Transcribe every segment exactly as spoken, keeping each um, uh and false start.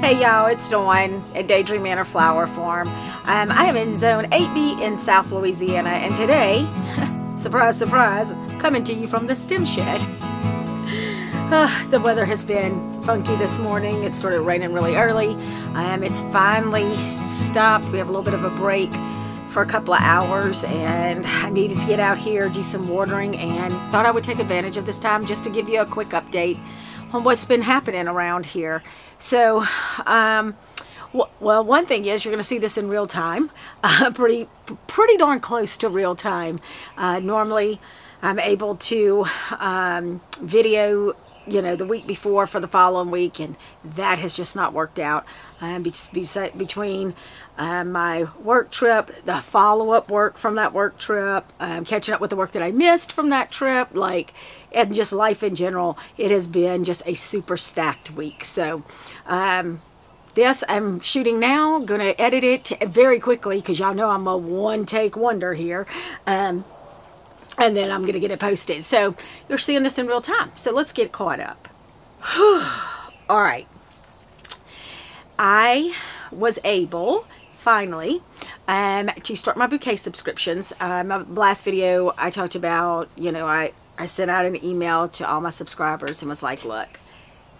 Hey y'all, it's Dawn at Daydream Manor Flower Farm. Um, I am in Zone eight B in South Louisiana, and today, surprise, surprise, coming to you from the stem shed. Uh, the weather has been funky this morning. It started raining really early. Um, it's finally stopped. We have a little bit of a break for a couple of hours, and I needed to get out here, do some watering, and thought I would take advantage of this time just to give you a quick update on what's been happening around here. So, um, well, one thing is you're going to see this in real time, uh, pretty, pretty darn close to real time. Uh, normally, I'm able to um, video, you know, the week before for the following week, and that has just not worked out. Um, be be between uh, my work trip, the follow-up work from that work trip, um, catching up with the work that I missed from that trip, like, and just life in general, it has been just a super stacked week. So, um, this I'm shooting now, gonna edit it very quickly because y'all know I'm a one-take wonder here. Um, and then I'm going to get it posted. So you're seeing this in real time. So let's get caught up. All right. I was able, finally, um, to start my bouquet subscriptions. Uh, my last video, I talked about, you know, I, I sent out an email to all my subscribers and was like, look,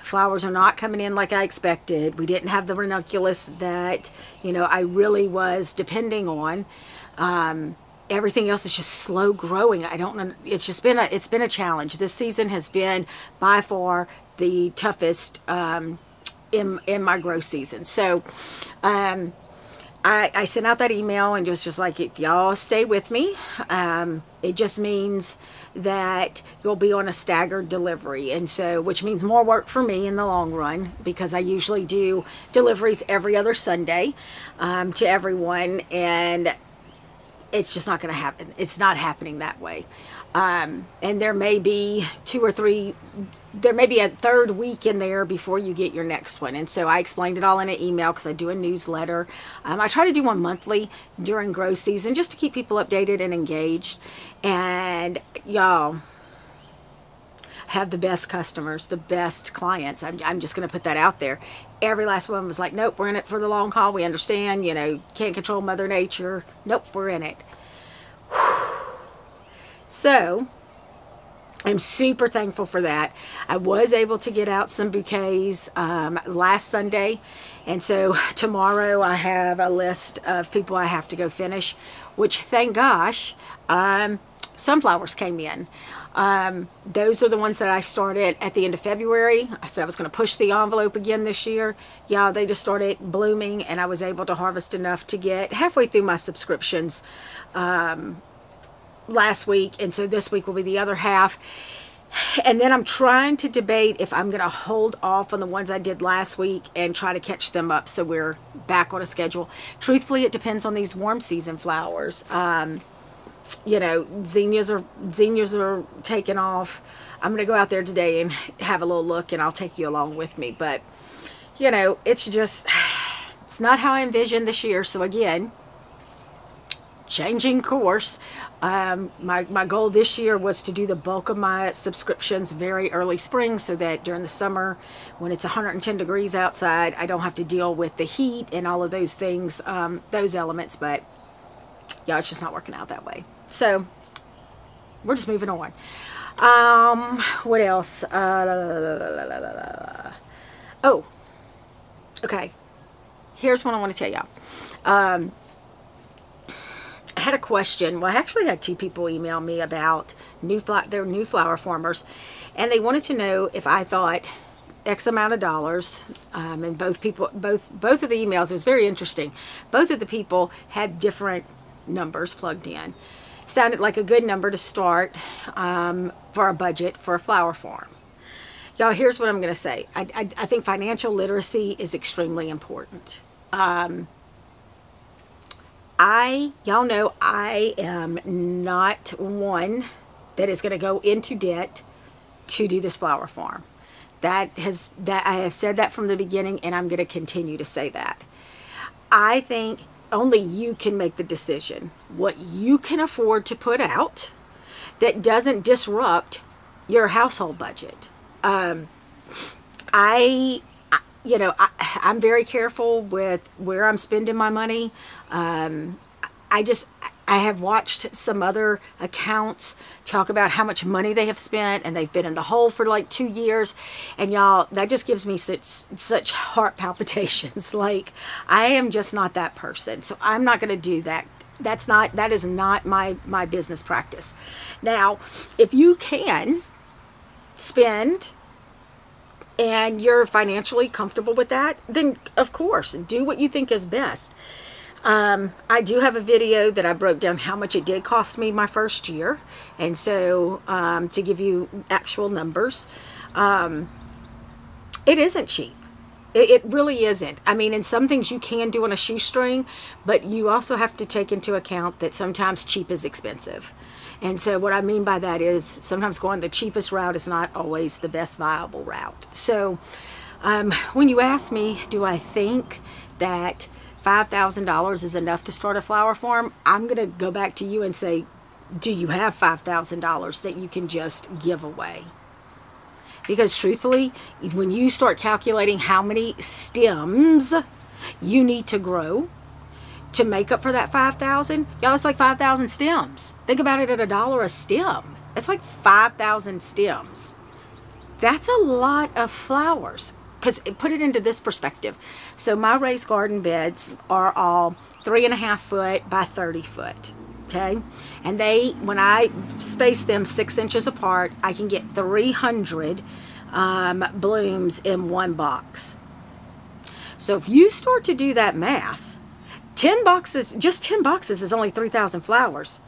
flowers are not coming in like I expected. We didn't have the ranunculus that, you know, I really was depending on. Um... Everything else is just slow growing. I don't know. It's just been a, it's been a challenge. This season has been by far the toughest um, in, in my growth season. So um, I, I sent out that email and just, just like, if y'all stay with me, um, it just means that you'll be on a staggered delivery. And so, which means more work for me in the long run, because I usually do deliveries every other Sunday um, to everyone. And it's just not going to happen. It's not happening that way. Um, and there may be two or three, there may be a third week in there before you get your next one. And so I explained it all in an email because I do a newsletter. Um, I try to do one monthly during grow season just to keep people updated and engaged. And y'all have the best customers, the best clients. I'm, I'm just going to put that out there. Every last one was like, nope, we're in it for the long haul. We understand, you know, can't control Mother Nature. Nope, we're in it. Whew. So, I'm super thankful for that. I was able to get out some bouquets um, last Sunday. And so, tomorrow I have a list of people I have to go finish, which, thank gosh, um, sunflowers came in. Um, those are the ones that I started at the end of February. I said I was going to push the envelope again this year. Yeah, they just started blooming, and I was able to harvest enough to get halfway through my subscriptions um, last week. And so this week will be the other half. And then I'm trying to debate if I'm going to hold off on the ones I did last week and try to catch them up so we're back on a schedule. Truthfully, it depends on these warm season flowers. Um, you know, zinnias are zinnias are taking off. I'm gonna go out there today and have a little look, and I'll take you along with me. But you know, it's just, it's not how I envisioned this year. So again, changing course. um, my, my goal this year was to do the bulk of my subscriptions very early spring, so that during the summer, when it's one hundred ten degrees outside, I don't have to deal with the heat and all of those things, um, those elements. But yeah, it's just not working out that way. So we're just moving on. Um, what else? Uh, la, la, la, la, la, la. Oh, okay. Here's what I want to tell y'all. Um, I had a question. Well, I actually had two people email me about new fl- their new flower farmers, and they wanted to know if I thought X amount of dollars, um, and both people, both both of the emails, it was very interesting. Both of the people had different numbers plugged in. Sounded like a good number to start um, for a budget for a flower farm. Y'all, here's what I'm going to say. I, I, I think financial literacy is extremely important. Um, I, y'all know I am not one that is going to go into debt to do this flower farm. That has, that I have said that from the beginning, and I'm going to continue to say that. I think only you can make the decision what you can afford to put out that doesn't disrupt your household budget. Um, I you know, I, I'm very careful with where I'm spending my money. Um, I just, I have watched some other accounts talk about how much money they have spent, and they've been in the hole for like two years. And y'all, that just gives me such, such heart palpitations. Like, I am just not that person. So I'm not going to do that. That's not, that is not my, my business practice. Now, if you can spend and you're financially comfortable with that, then of course, do what you think is best. Um, I do have a video that I broke down how much it did cost me my first year. And so, um, to give you actual numbers, um, it isn't cheap. It, it really isn't. I mean, in some things you can do on a shoestring, but you also have to take into account that sometimes cheap is expensive. And so what I mean by that is sometimes going the cheapest route is not always the best viable route. So, um, when you ask me, do I think that five thousand dollars is enough to start a flower farm, I'm going to go back to you and say, do you have five thousand dollars that you can just give away? Because truthfully, when you start calculating how many stems you need to grow to make up for that five thousand, y'all, it's like five thousand stems. Think about it at a dollar a stem. It's like five thousand stems. That's a lot of flowers. Because put it into this perspective. So my raised garden beds are all three and a half foot by thirty foot. Okay. And they, when I space them six inches apart, I can get three hundred um, blooms in one box. So if you start to do that math, ten boxes, just ten boxes is only three thousand flowers.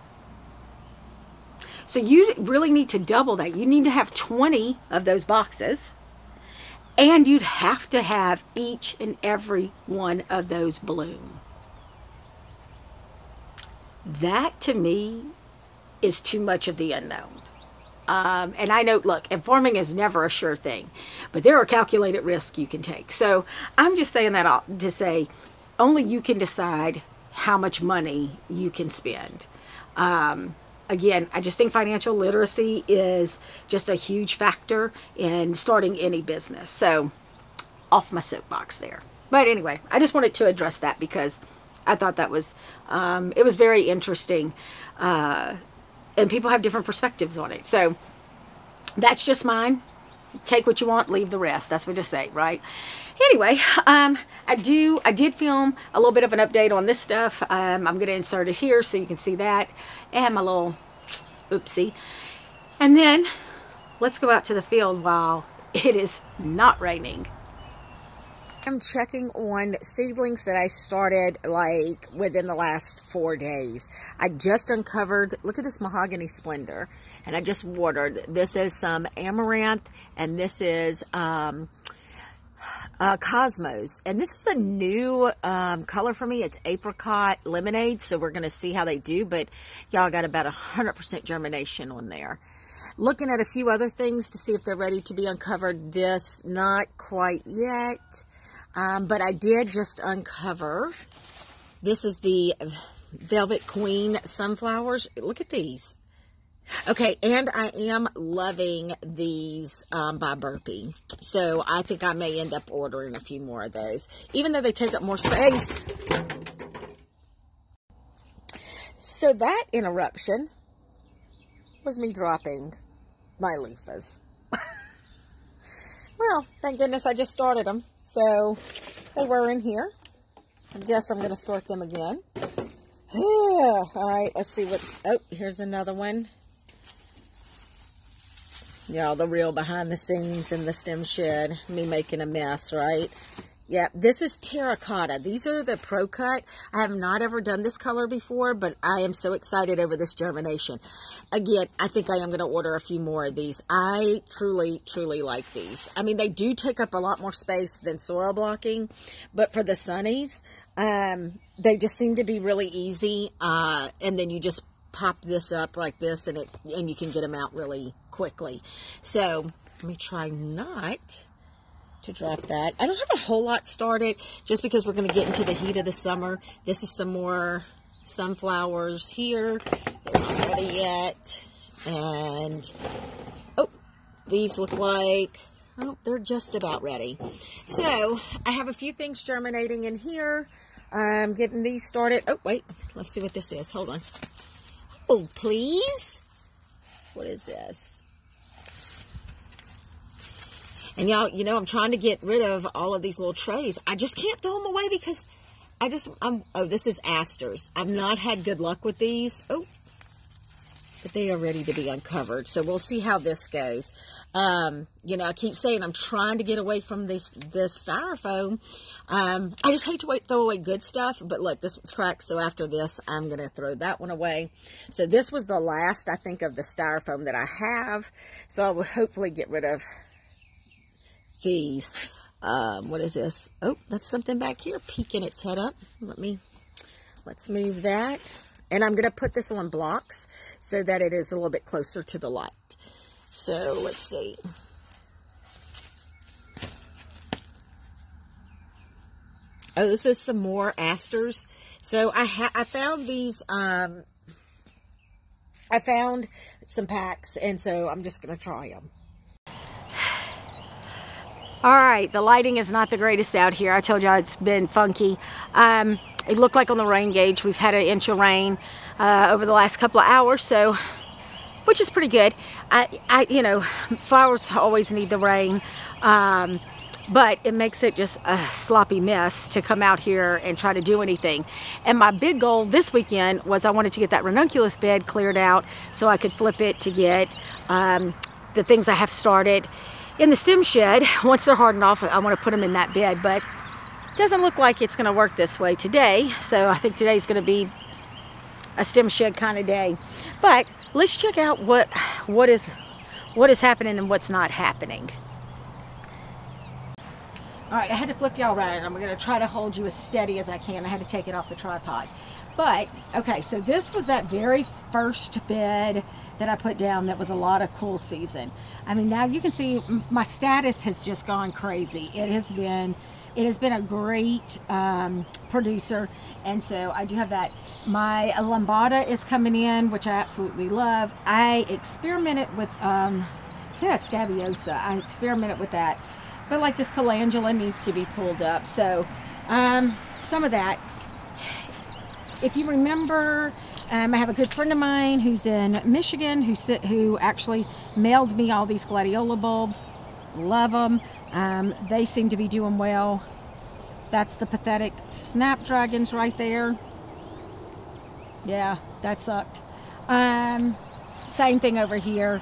So you really need to double that. You need to have twenty of those boxes. And you'd have to have each and every one of those bloom. That to me is too much of the unknown. Um, and I know, look, and farming is never a sure thing, but there are calculated risks you can take. So I'm just saying that all to say, only you can decide how much money you can spend. Um, Again, I just think financial literacy is just a huge factor in starting any business. So, off my soapbox there. But anyway, I just wanted to address that because I thought that was, um, it was very interesting. Uh, and people have different perspectives on it. So, that's just mine. Take what you want, leave the rest. That's what I say, right? Anyway, um, I do, I did film a little bit of an update on this stuff. Um, I'm going to insert it here so you can see that. And my little oopsie. And then let's go out to the field while it is not raining. I'm checking on seedlings that I started like within the last four days. I just uncovered, look at this mahogany splendor. And I just watered. This is some amaranth and this is um, uh, cosmos. And this is a new um, color for me. It's apricot lemonade. So we're going to see how they do. But y'all got about one hundred percent germination on there. Looking at a few other things to see if they're ready to be uncovered. This, not quite yet. Um, but I did just uncover, this is the Velvet Queen Sunflowers. Look at these. Okay, and I am loving these um, by Burpee. So I think I may end up ordering a few more of those, even though they take up more space. So that interruption was me dropping my leafas. Well, thank goodness I just started them. So they were in here. I guess I'm going to start them again. All right, let's see what... Oh, here's another one. Y'all, the real behind the scenes in the stem shed. Me making a mess, right? Yeah, this is terracotta. These are the Pro Cut. I have not ever done this color before, but I am so excited over this germination. Again, I think I am going to order a few more of these. I truly, truly like these. I mean, they do take up a lot more space than soil blocking, but for the sunnies, um, they just seem to be really easy. Uh, and then you just pop this up like this, and it and you can get them out really quickly. So let me try not to drop that. I don't have a whole lot started just because we're going to get into the heat of the summer. This is some more sunflowers here. They're not ready yet. And, oh, these look like, Oh, they're just about ready. So I have a few things germinating in here. I'm getting these started. Oh, wait. Let's see what this is. Hold on. Oh, please. What is this? And y'all, you know, I'm trying to get rid of all of these little trays. I just can't throw them away because I just, I'm, oh, this is asters. I've not had good luck with these. Oh, but they are ready to be uncovered. So we'll see how this goes. Um, you know, I keep saying I'm trying to get away from this, this styrofoam. Um, I just hate to wait, throw away good stuff, but look, this one's cracked. So after this, I'm going to throw that one away. So this was the last, I think, of the styrofoam that I have. So I will hopefully get rid of these. Um, what is this? Oh, that's something back here peeking its head up. Let me, let's move that. And I'm going to put this on blocks so that it is a little bit closer to the light. So let's see. Oh, this is some more asters. So I ha I found these, um, I found some packs, and so I'm just going to try them. All right, the lighting is not the greatest out here. I told y'all it's been funky. Um, it looked like on the rain gauge, we've had an inch of rain uh, over the last couple of hours, so, which is pretty good. I, I you know, flowers always need the rain, um, but it makes it just a sloppy mess to come out here and try to do anything. And my big goal this weekend was I wanted to get that ranunculus bed cleared out so I could flip it to get um, the things I have started in the stem shed. Once they're hardened off, I want to put them in that bed, but it doesn't look like it's going to work this way today. So I think today's going to be a stem shed kind of day, but let's check out what what is what is happening and what's not happening. All right, I had to flip y'all around. I'm going to try to hold you as steady as I can. I had to take it off the tripod. But okay, so this was that very first bed that I put down that was a lot of cool season. I mean, now you can see my status has just gone crazy. It has been, it has been a great um, producer, and so I do have that. My Lumbata is coming in, which I absolutely love. I experimented with, um, yeah, Scabiosa. I experimented with that, but like this Calendula needs to be pulled up. So um, some of that, if you remember. Um, I have a good friend of mine who's in Michigan who sit, who actually mailed me all these Gladiola bulbs. Love them. Um, they seem to be doing well. That's the pathetic snapdragons right there. Yeah, that sucked. Um, same thing over here.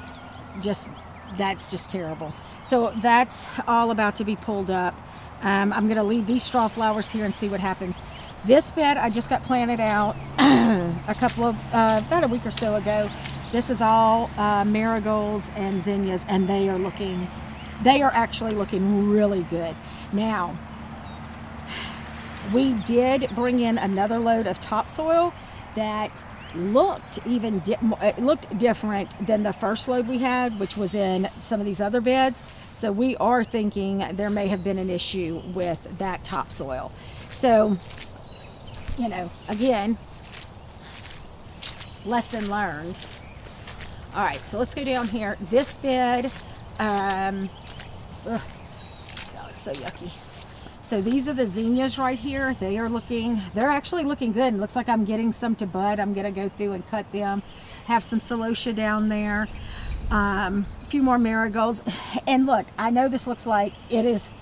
Just, that's just terrible. So that's all about to be pulled up. Um, I'm going to leave these straw flowers here and see what happens. This bed I just got planted out a couple of, uh, about a week or so ago. This is all uh, marigolds and zinnias, and they are looking, they are actually looking really good. Now, we did bring in another load of topsoil that looked even, di it looked different than the first load we had, which was in some of these other beds. So we are thinking there may have been an issue with that topsoil. So, you know, again, lesson learned. All right, so let's go down here. This bed, um, ugh, oh, it's so yucky. So these are the zinnias right here. They are looking, they're actually looking good. It looks like I'm getting some to bud. I'm gonna go through and cut them. Have some celosia down there. Um, a few more marigolds. And look, I know this looks like it is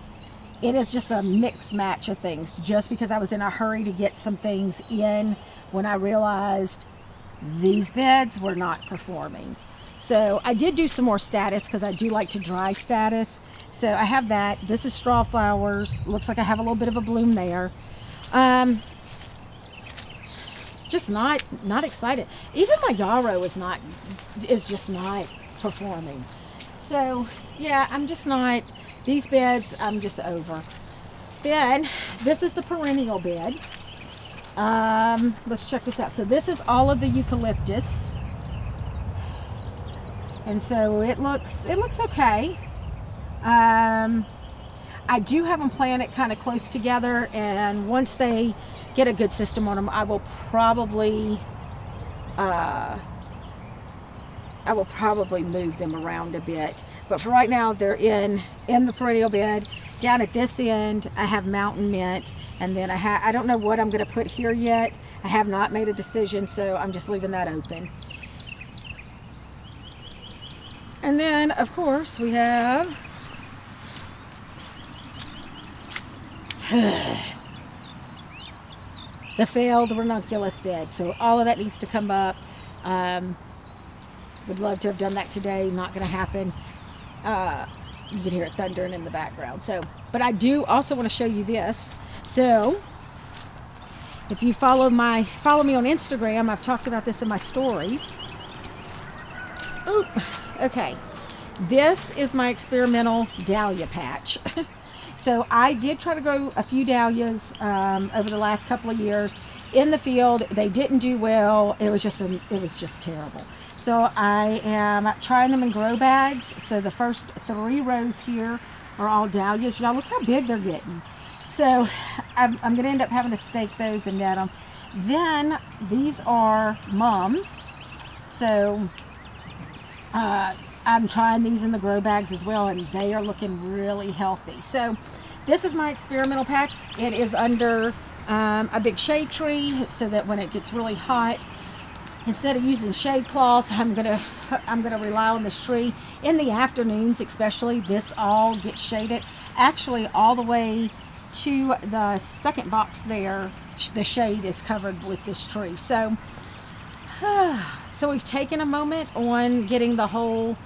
It is just a mixed match of things, just because I was in a hurry to get some things in when I realized these beds were not performing. So I did do some more status because I do like to dry status. So I have that. This is straw flowers. Looks like I have a little bit of a bloom there. Um, just not not excited. Even my yarrow is not is just not performing. So yeah, I'm just not. These beds, I'm just over. Then, this is the perennial bed. Um, let's check this out. So this is all of the eucalyptus. And so it looks, it looks okay. Um, I do have them planted kind of close together, and once they get a good system on them, I will probably, uh, I will probably move them around a bit. But for right now, they're in, in the perennial bed. Down at this end, I have mountain mint, and then I ha I don't know what I'm gonna put here yet. I have not made a decision, so I'm just leaving that open. And then, of course, we have the failed ranunculus bed. So all of that needs to come up. Um, would love to have done that today. Not going to happen. Uh, you can hear it thundering in the background. So, but I do also want to show you this. So if you follow my follow me on Instagram, I've talked about this in my stories. Oop. Okay, this is my experimental dahlia patch. So I did try to grow a few dahlias um, over the last couple of years in the field. They didn't do well. It was just an, it was just terrible. So I am trying them in grow bags. So the first three rows here are all dahlias. Y'all look how big they're getting. So I'm, I'm going to end up having to stake those and net them. Then these are mums. So uh, I'm trying these in the grow bags as well, and they are looking really healthy. So this is my experimental patch. It is under um, a big shade tree, so that when it gets really hot, instead of using shade cloth, I'm gonna I'm gonna rely on this tree. In the afternoons especially, this all gets shaded. Actually, all the way to the second box there, the shade is covered with this tree. So so we've taken a moment on getting the whole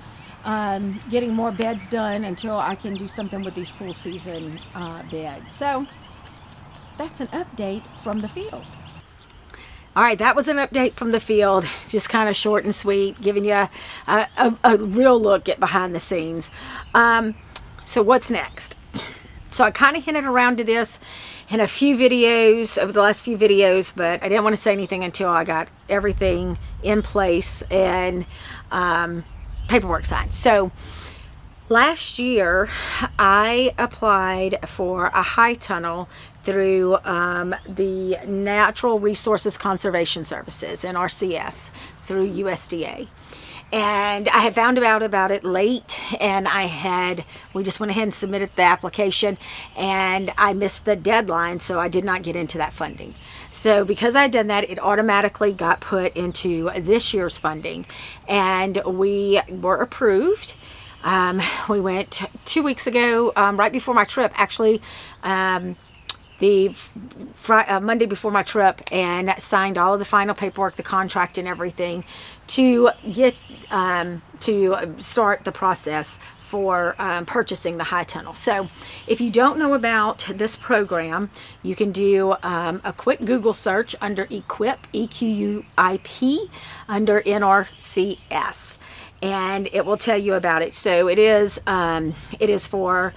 Um, getting more beds done until I can do something with these cool season uh, beds. So that's an update from the field. All right, that was an update from the field, just kind of short and sweet, giving you a, a, a real look at behind the scenes. Um, so what's next? So I kind of hinted around to this in a few videos, over the last few videos, but I didn't want to say anything until I got everything in place and um, paperwork signed. So last year I applied for a high tunnel through um, the Natural Resources Conservation Services, N R C S, through U S D A. And I had found out about it late, and I had, we just went ahead and submitted the application, and I missed the deadline, so I did not get into that funding. So because I had done that, it automatically got put into this year's funding, and we were approved. Um, we went two weeks ago, um, right before my trip, actually, um, the Friday, uh, Monday before my trip, and signed all of the final paperwork, the contract and everything, to get um, to start the process for um, purchasing the high tunnel. So if you don't know about this program, you can do um, a quick Google search under EQUIP, E Q U I P, under N R C S, and it will tell you about it. So it is um, it is for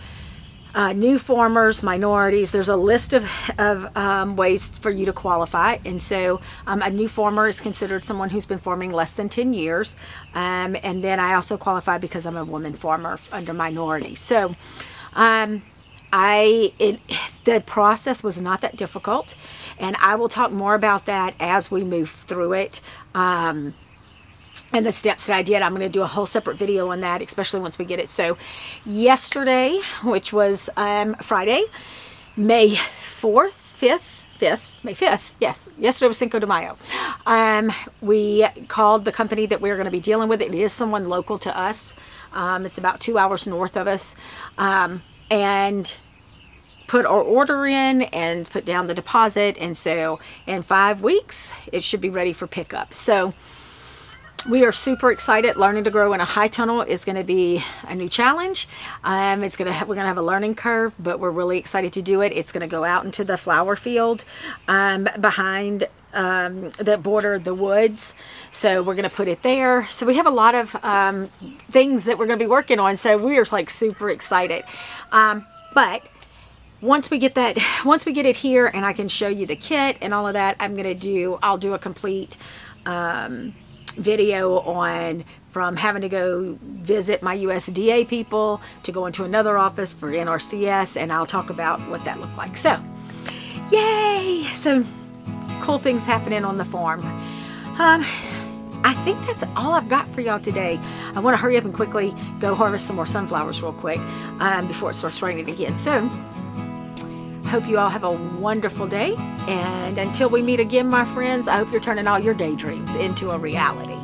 Uh, new farmers, minorities. There's a list of, of um, ways for you to qualify. And so um, a new farmer is considered someone who's been farming less than ten years. Um, and then I also qualify because I'm a woman farmer under minority. So um, I it, the process was not that difficult. And I will talk more about that as we move through it. Um, and the steps that I did. I'm going to do a whole separate video on that, especially once we get it. So yesterday, which was um, Friday, May fourth, fifth, fifth, May fifth. Yes, yesterday was Cinco de Mayo. Um, we called the company that we we're going to be dealing with. It is someone local to us. Um, it's about two hours north of us. Um, and put our order in and put down the deposit. And so in five weeks, it should be ready for pickup. So we are super excited. Learning to grow in a high tunnel is going to be a new challenge. Um, it's going to have, we're going to have a learning curve, but we're really excited to do it. It's going to go out into the flower field um, behind um, the border, the woods. So we're going to put it there. So we have a lot of um, things that we're going to be working on. So we are like super excited. Um, but once we get that, once we get it here, and I can show you the kit and all of that, I'm going to do. I'll do a complete. Um, video on from having to go visit my U S D A people to go into another office for N R C S, and I'll talk about what that looked like. So yay, so cool things happening on the farm. um I think that's all I've got for y'all today. I want to hurry up and quickly go harvest some more sunflowers real quick um, before it starts raining again. So hope you all have a wonderful day, and until we meet again, my friends, I hope you're turning all your daydreams into a reality.